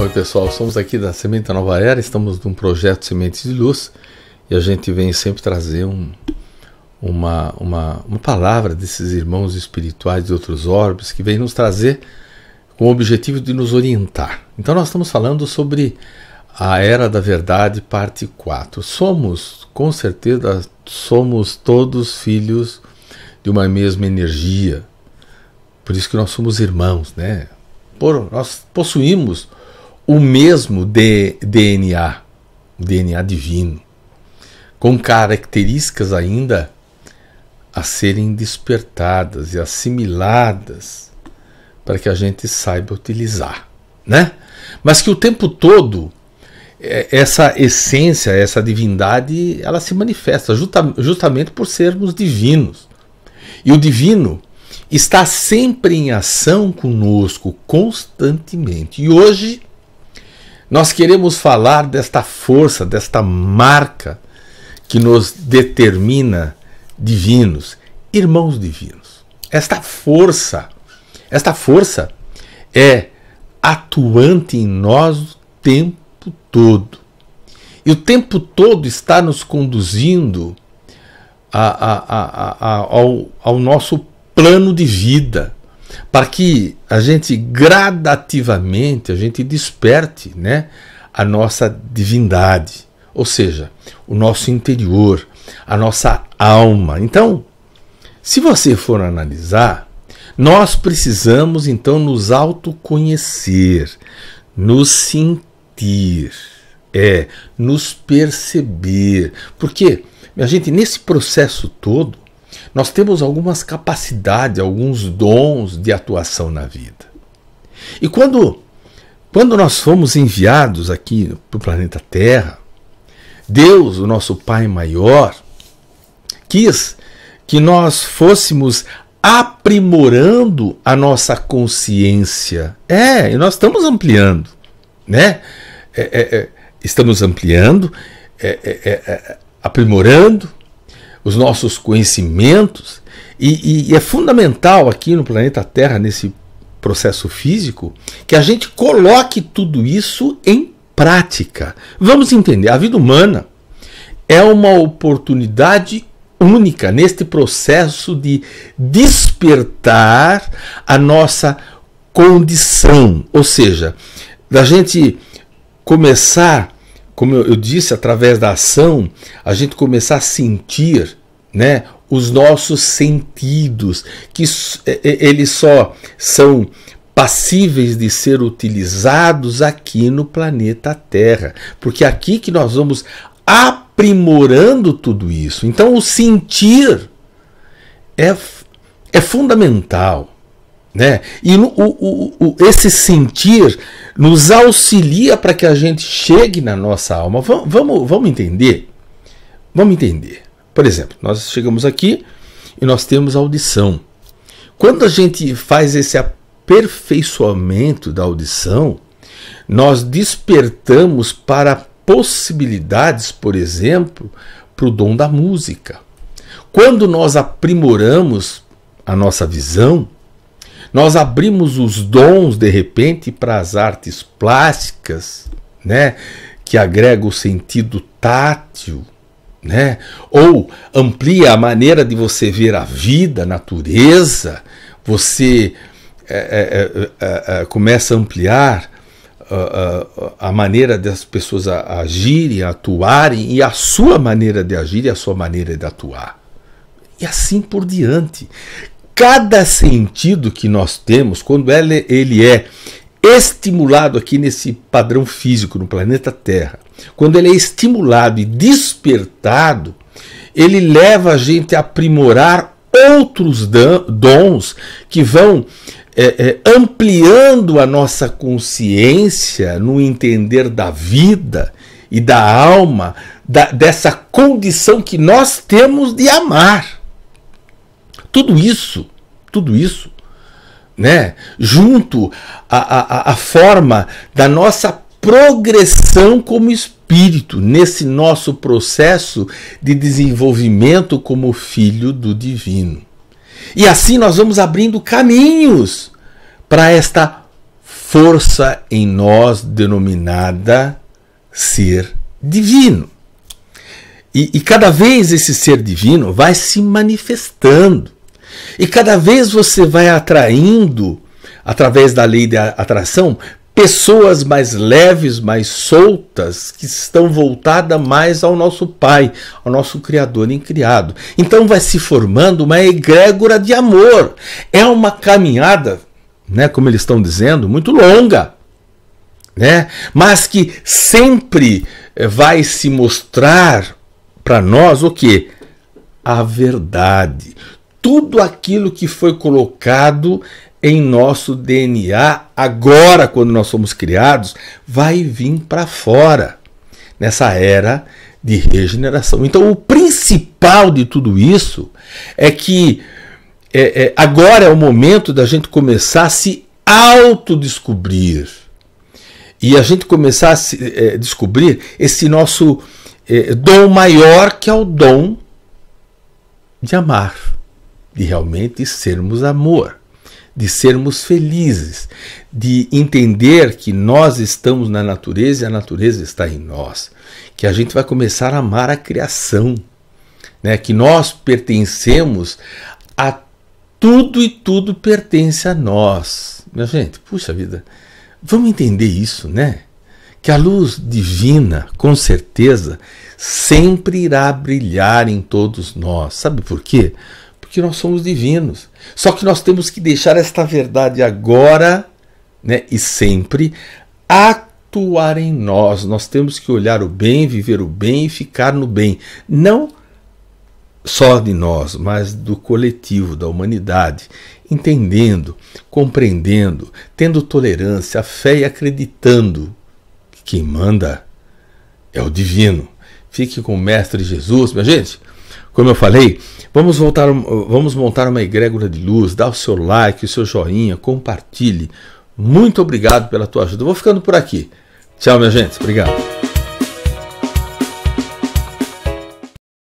Oi pessoal, estamos aqui da Semente da Nova Era, estamos num projeto Sementes de Luz e a gente vem sempre trazer uma palavra desses irmãos espirituais de outros orbes que vem nos trazer com o objetivo de nos orientar. Então nós estamos falando sobre a Era da Verdade, parte 4. Com certeza somos todos filhos de uma mesma energia, por isso que nós somos irmãos, né? Nós possuímos o mesmo DNA divino, com características ainda a serem despertadas e assimiladas para que a gente saiba utilizar, né? Mas que o tempo todo essa essência, essa divindade, ela se manifesta justamente por sermos divinos. E o divino está sempre em ação conosco, constantemente. E hoje nós queremos falar desta força, desta marca que nos determina divinos, irmãos divinos. Esta força é atuante em nós o tempo todo. E o tempo todo está nos conduzindo ao nosso plano de vida, para que a gente gradativamente desperte, né, a nossa divindade, ou seja, o nosso interior, a nossa alma. Então, se você for analisar, nós precisamos então nos autoconhecer, nos sentir, nos perceber, porque a gente nesse processo todo nós temos algumas capacidades, alguns dons de atuação na vida. E quando nós fomos enviados aqui para o planeta Terra, Deus, o nosso Pai Maior, quis que nós fôssemos aprimorando a nossa consciência. E nós estamos ampliando, né? Estamos ampliando, aprimorando os nossos conhecimentos, e é fundamental aqui no planeta Terra, nesse processo físico, que a gente coloque tudo isso em prática. Vamos entender, a vida humana é uma oportunidade única neste processo de despertar a nossa condição, ou seja, da gente começar, como eu disse, através da ação, a gente começar a sentir, né, os nossos sentidos, que eles só são passíveis de ser utilizados aqui no planeta Terra, porque é aqui que nós vamos aprimorando tudo isso. Então o sentir é fundamental, né? E esse sentir nos auxilia para que a gente chegue na nossa alma. Vamos entender? Vamos entender. Por exemplo, nós chegamos aqui e nós temos audição. Quando a gente faz esse aperfeiçoamento da audição, nós despertamos para possibilidades, por exemplo, para o dom da música. Quando nós aprimoramos a nossa visão, nós abrimos os dons, de repente, para as artes plásticas, né, que agrega o sentido tátil, né, ou amplia a maneira de você ver a vida, a natureza. Você começa a ampliar a maneira das pessoas agirem, atuarem, e a sua maneira de agir e a sua maneira de atuar. E assim por diante. Cada sentido que nós temos, quando ele é estimulado aqui nesse padrão físico, no planeta Terra, quando ele é estimulado e despertado, ele leva a gente a aprimorar outros dons que vão ampliando a nossa consciência no entender da vida e da alma, dessa condição que nós temos de amar. Tudo isso, né, junto à forma da nossa progressão como espírito, nesse nosso processo de desenvolvimento como filho do divino. E assim nós vamos abrindo caminhos para esta força em nós denominada ser divino. E cada vez esse ser divino vai se manifestando. E cada vez você vai atraindo, através da lei da atração, pessoas mais leves, mais soltas, que estão voltadas mais ao nosso Pai, ao nosso Criador em criado. Então vai se formando uma egrégora de amor. É uma caminhada, né, como eles estão dizendo, muito longa, né, mas que sempre vai se mostrar para nós o quê? A verdade. Tudo aquilo que foi colocado em nosso DNA, agora, quando nós somos criados, vai vir para fora, nessa era de regeneração. Então, o principal de tudo isso é que agora é o momento da gente começar a se autodescobrir. E a gente começar a se, descobrir esse nosso dom maior, que é o dom de amar, de realmente sermos amor, de sermos felizes, de entender que nós estamos na natureza e a natureza está em nós, que a gente vai começar a amar a criação, né? Que nós pertencemos a tudo e tudo pertence a nós. Minha gente, puxa vida, vamos entender isso, né? Que a luz divina, com certeza, sempre irá brilhar em todos nós. Sabe por quê? Porque nós somos divinos. Só que nós temos que deixar esta verdade agora, né, e sempre atuar em nós. Nós temos que olhar o bem, viver o bem e ficar no bem. Não só de nós, mas do coletivo, da humanidade. Entendendo, compreendendo, tendo tolerância, fé e acreditando que quem manda é o divino. Fique com o Mestre Jesus, minha gente. Como eu falei, vamos montar uma egrégora de luz, dá o seu like, o seu joinha, compartilhe. Muito obrigado pela tua ajuda. Eu vou ficando por aqui. Tchau, minha gente. Obrigado.